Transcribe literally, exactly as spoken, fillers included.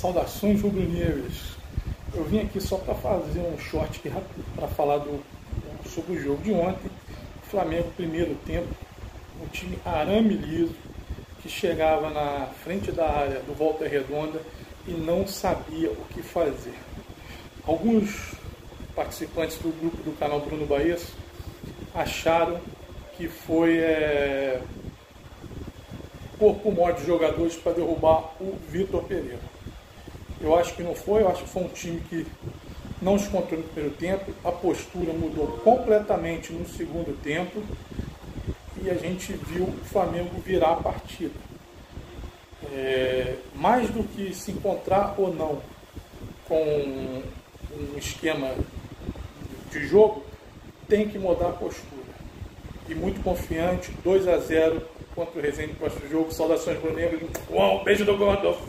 Saudações rubro-negras. Eu vim aqui só para fazer um short para falar do, sobre o jogo de ontem. O Flamengo, primeiro tempo, um time arame liso, que chegava na frente da área do Volta Redonda e não sabia o que fazer. Alguns participantes do grupo do canal Bruno Baesso acharam que foi é, corpo mole de jogadores para derrubar o Vitor Pereira. Eu acho que não foi, eu acho que foi um time que não se controlou no primeiro tempo, a postura mudou completamente no segundo tempo e a gente viu o Flamengo virar a partida. É, mais do que se encontrar ou não com um esquema de jogo, tem que mudar a postura. E muito confiante, dois a zero contra o Rezende no próximo jogo. Saudações, Rubro Negro. Um beijo do gordo.